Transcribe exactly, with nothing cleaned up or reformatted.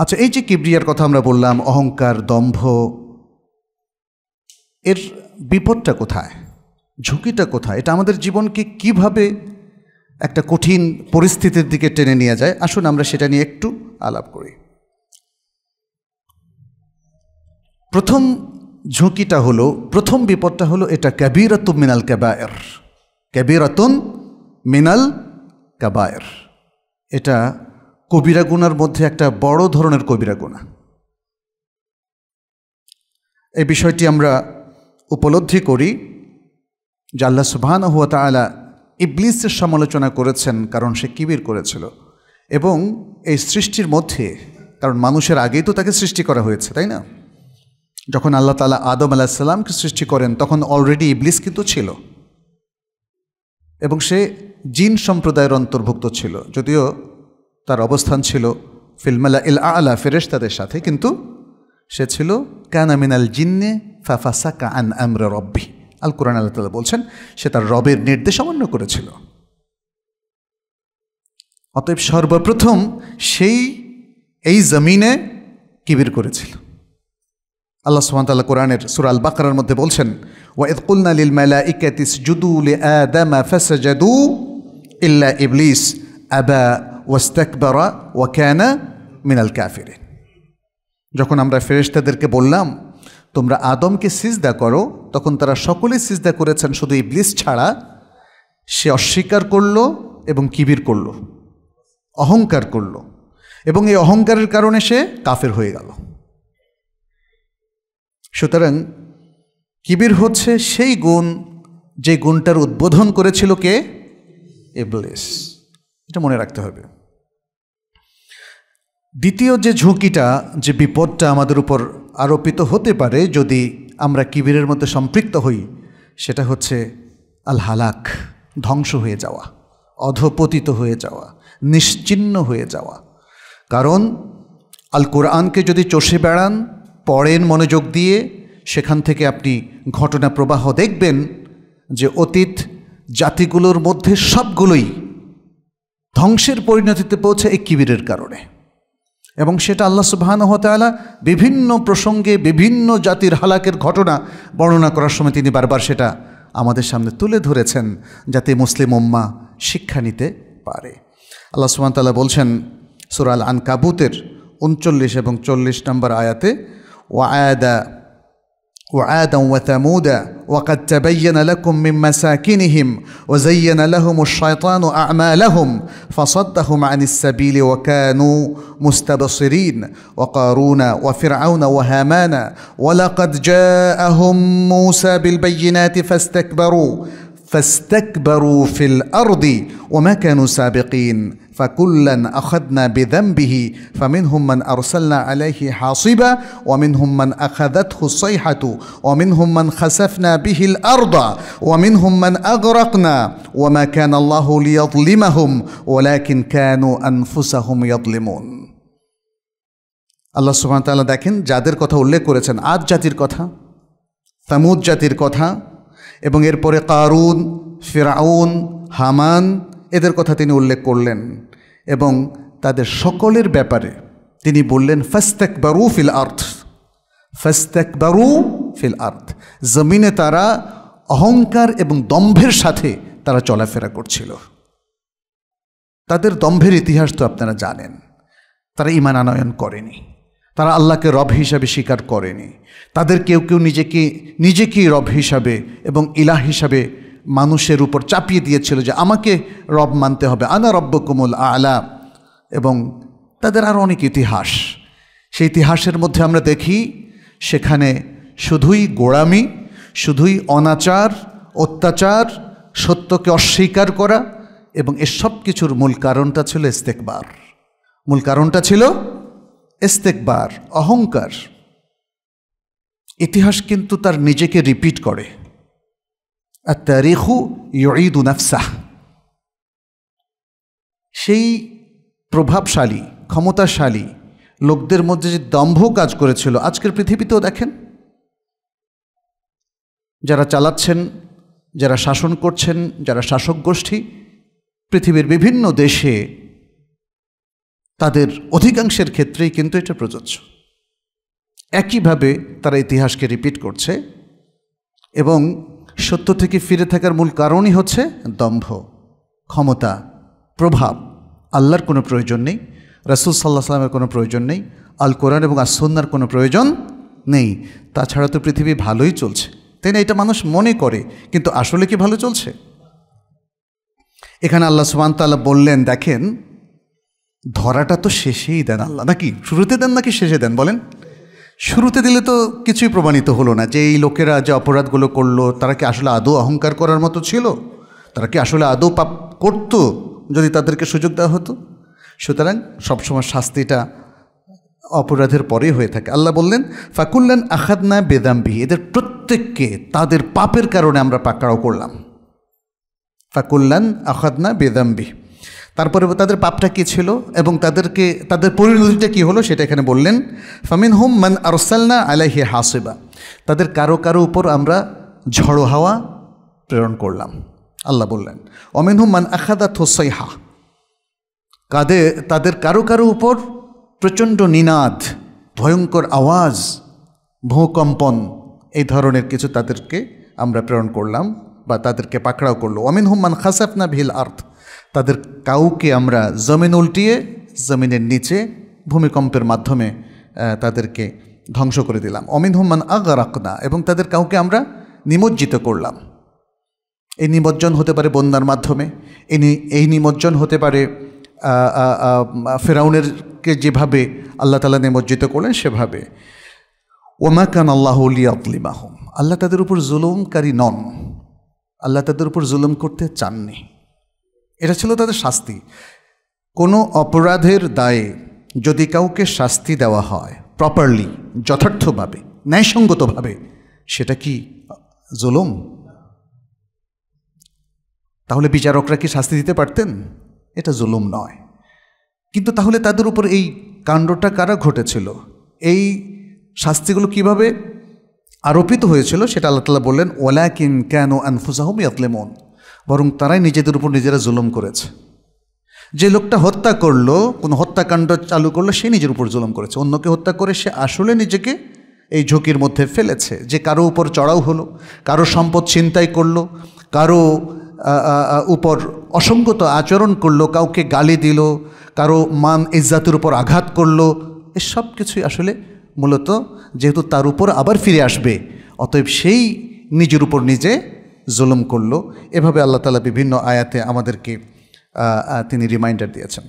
अच्छा ये किब्रियार कथा आमरा बोल्लाम अहंकार दम्भ एर विपदटा कोथाय झुंकिटा कोथाय एटा आमादेर जीवनके किभाबे एकटा कठिन परिस्थितिर दिके टेने निये जाय आसुन आमरा सेटा निये एकटू आलाप करी। प्रथम झुंकिटा हलो प्रथम विपदटा हलो एटा कबीरातुन मिनाल कबायर कबीरातुन मिनाल कबायर एटा कबिरा गुनार मध्य एक बड़ धरनेर कबिरा गुना। ए विषयटी आमरा उपलब्धि करी जे आल्लाह सुबहानाहु वा ताआला इब्लिसेर समालोचना करेछेन कारण से किबिर करेछिलो एबं ए सृष्टिर मध्य कारण मानुषेर आगेई तो ताके सृष्टि करा हयेछे ताई ना। जखन आल्लाह ताआला आदम आलाइहिस्सालामके सृष्टि करेन तखन अलरेडी इब्लिस किन्तु छिलो एबं से जिन सम्प्रदायेर अंतर्भुक्त छिलो यदिओ तार अवस्थान छिलो फिल मालाइल आ'ला फेरेश्तादेर साथे किन्तु से छिलो काना मिनाल जिन्नि फाफासाका आन आम्रि रब्बी आल कुरान आल्लाह ताआला बोलछेन से तार रबेर निर्देश अमाন্য করেছিল। अतएव सर्वप्रथम सेई एई जमिने किबिर करेছিল। আল্লাহ সুবহানাহু ওয়া তাআলা কোরআনের সূরা আল বাকারার মধ্যে বলছেন ওয়া ইয কুলনা লিল মালাইকাতি ইসজুদু লি আদামা ফাসাজাদু ইল্লা ইবলিস আবা ওয়াস্তাকবার ওয়া কানা মিনাল কাফিরিন। যখন আমরা ফেরেশতাদেরকে বললাম তোমরা আদমকে সিজদা করো তখন তারা সকলেই সিজদা করেছেন শুধু ইবলিস ছাড়া। সে অস্বীকার করলো এবং কিবির করলো অহংকার করলো এবং এই অহংকারের কারণে সে কাফের হয়ে গেল। সুতরাং কিবির হচ্ছে সেই গুণ যে গুণটার উদ্বোধন করেছিল কে? ইবলিস। এটা মনে রাখতে হবে। দ্বিতীয় যে ঝুঁকিটা যে বিপদটা আমাদের উপর আরোপিত হতে পারে যদি আমরা কিবিরের মধ্যে সম্পৃক্ত হই সেটা হচ্ছে আল হালাক ধ্বংস হয়ে যাওয়া অধঃপতিত হয়ে যাওয়া নিশ্চিহ্ন হয়ে যাওয়া। কারণ আল কোরআনকে যদি চষে বেড়ান পড়েন মনোযোগ দিয়ে সেখান থেকে আপনি ঘটনা প্রবাহ দেখবেন যে অতীত জাতিগুলোর মধ্যে সবগুলোই ধ্বংসের পরিণতিতে পৌঁছে এই কিবিরের কারণে এবং সেটা আল্লাহ সুবহানাহু ওয়া তাআলা বিভিন্ন প্রসঙ্গে বিভিন্ন জাতির হালাকের ঘটনা বর্ণনা করার সময় তিনি বারবার সেটা আমাদের সামনে তুলে ধরেছেন যাতে মুসলিম উম্মাহ শিক্ষা নিতে পারে। আল্লাহ সুবহানাহু ওয়া তাআলা বলছেন সূরা আল আনকাবুতের উনচল্লিশ এবং চল্লিশ নম্বর আয়াতে وعادا وعادا وثمودا وقد تبين لكم من مساكنهم وزين لهم الشيطان أعمالهم فصدهم عن السبيل وكانوا مستبصرين وقارون وفرعون وهامان ولقد جاءهم موسى بالبينات فاستكبروا فاستكبروا في الأرض وما كانوا سابقين فكلا أخذنا بذنبه فمنهم من أرسلنا عليه حاصبا ومنهم من أخذته الصيحة ومنهم من خسفنا به الأرض ومنهم من أغرقنا وما كان الله ليظلمهم ولكن كانوا أنفسهم يظلمون। الله سبحانه وتعالى দেখেন যাদের কথা উল্লেখ করেছেন আদ জাতির কথা সামূদ জাতির কথা এবং এরপরে কারুন ফিরাউন হামান এদের কথা তিনি উল্লেখ করলেন এবং তাদের সকলের ব্যাপারে তিনি বললেন ফাস্তাকবারু ফিল আরদ ফাস্তাকবারু ফিল আরদ জমিনে তারা অহংকার এবং দম্ভের সাথে তারা চলাফেরা করছিল। তাদের দম্ভের ইতিহাস তো আপনারা জানেন। তারা ঈমান আনয়ন করেনি, তারা আল্লাহকে রব হিসাবে স্বীকার করেনি, তাদের কেউ কেউ নিজেকে নিজেকেই রব হিসাবে এবং ইলাহ হিসাবে মানুষের উপর চাপিয়ে দিয়েছিল যে আমাকে রব মানতে হবে আনা রব্বুকুমুল আ'লা। এবং তাদের আরও অনেক ইতিহাস। সেই ইতিহাসের মধ্যে আমরা দেখি সেখানে শুধুই গোড়ামি শুধুই অনাচার অত্যাচার সত্যকে অস্বীকার করা এবং এসব কিছুর মূল কারণটা ছিল ইস্তেকবার। মূল কারণটা ছিল ইস্তেকবার অহংকার। ইতিহাস কিন্তু তার নিজেকে রিপিট করে। আত-তারিখু ইউঈদু নাফসাহ। সেই প্রভাবশালী ক্ষমতাশালী লোকদের মধ্যে যে দম্ভ কাজ করেছিল আজকের পৃথিবীতেও দেখেন যারা চালাচ্ছেন যারা শাসন করছেন যারা শাসক গোষ্ঠী পৃথিবীর বিভিন্ন দেশে তাদের অধিকাংশের ক্ষেত্রেই কিন্তু এটা প্রযোজ্য। একইভাবে তারা ইতিহাসকে রিপিট করছে এবং সত্য থেকে ফিরে থাকার মূল কারণই হচ্ছে দম্ভ, ক্ষমতা, প্রভাব। আল্লাহর কোনো প্রয়োজন নেই, রাসূল সাল্লাল্লাহু আলাইহি ওয়াসাল্লামের কোনো প্রয়োজন নেই, আল কোরআন এবং আস সুন্নাহর কোনো প্রয়োজন নেই। তাছাড়া তো পৃথিবী ভালোই চলছে, তাই না? এটা মানুষ মনে করে, কিন্তু আসলে কি ভালো চলছে? এখানে আল্লাহ সুবহানাহু তাআলা বললেন, দেখেন ধরাটা তো শেষেই দেন আল্লাহ, নাকি শুরুতে দেন নাকি শেষে দেন বলেন? শুরুতে দিলে তো কিছুই প্রমাণিত হলো না যে এই লোকেরা যে অপরাধগুলো করলো তারা কি আসলে আদৌ অহংকার করার মতো ছিল? তারা কি আসলে আদৌ পাপ করতো যদি তাদেরকে সুযোগ দেওয়া হতো? সুতরাং সবসময় শাস্তিটা অপরাধের পরেই হয়ে থাকে। আল্লাহ বললেন, ফাকুল্লান আখাদনা বেদাম্বিহি, এদের প্রত্যেককে তাদের পাপের কারণে আমরা পাকড়াও করলাম। ফাকুল্লান আখাদনা বেদাম্বিহি, তারপরে তাদের পাপটা কী ছিল এবং তাদেরকে তাদের পরিণতিটা কী হলো সেটা এখানে বললেন। ফামিন হুম মান আরসালনা আলাইহি হাসিবা, তাদের কারো কারো উপর আমরা ঝড়ো হাওয়া প্রেরণ করলাম। আল্লাহ বললেন, অমিন হুম মান আখাদা থোসাইহা, কাদের তাদের কারো কারো উপর প্রচণ্ড নিনাদ, ভয়ঙ্কর আওয়াজ, ভূকম্পন, এই ধরনের কিছু তাদেরকে আমরা প্রেরণ করলাম বা তাদেরকে পাকড়াও করলো। অমিন হুম মান খাসাফনা ভিল আর্থ, তাদের কাউকে আমরা জমিন উল্টিয়ে জমিনের নিচে ভূমিকম্পের মাধ্যমে তাদেরকে ধ্বংস করে দিলাম। অমিন হুমান আগারাকনা, এবং তাদের কাউকে আমরা নিমজ্জিত করলাম। এই নিমজ্জন হতে পারে বন্যার মাধ্যমে, এই এই নিমজ্জন হতে পারে ফেরাউনেরকে যেভাবে আল্লাহ তাআলা নিমজ্জিত করলেন সেভাবে। ওমা কান আল্লাহু লিয়াযলিমাহুম, আল্লাহ তাদের উপর জুলুমকারী নন, আল্লাহ তাদের উপর জুলুম করতে চাননি। এটা ছিল তাদের শাস্তি। কোনো অপরাধের দায়ে যদি কাউকে শাস্তি দেওয়া হয় প্রপারলি, যথার্থভাবে, ন্যায়সঙ্গতভাবে, সেটা কি জুলুম? তাহলে বিচারকরা কি শাস্তি দিতে পারতেন? এটা জুলুম নয়। কিন্তু তাহলে তাদের উপর এই কাণ্ডটা কারা ঘটেছিল, এই শাস্তিগুলো কিভাবে আরোপিত হয়েছিল সেটা আল্লাহ তাআলা বললেন, ওয়ালাকিন কানু আনফুসাহুম ইয়াতলিমুন, বরং তারাই নিজেদের উপর নিজেরা জুলুম করেছে। যে লোকটা হত্যা করলো, কোনো হত্যাকাণ্ড চালু করলো, সে নিজের উপর জুলুম করেছে। অন্যকে হত্যা করে সে আসলে নিজেকে এই ঝুঁকির মধ্যে ফেলেছে যে কারো উপর চড়াও হলো, কারো সম্পদ ছিনতাই করলো, কারো উপর অসঙ্গত আচরণ করলো, কাউকে গালি দিল, কারো মান ইজ্জাতের উপর আঘাত করলো। এসব কিছুই আসলে মূলত যেহেতু তার উপর আবার ফিরে আসবে, অতএব সেই নিজের উপর নিজে জুলুম করলো। এভাবে আল্লাহ তাআলা বিভিন্ন আয়াতে আমাদেরকে তিনি রিমাইন্ডার দিয়েছেন।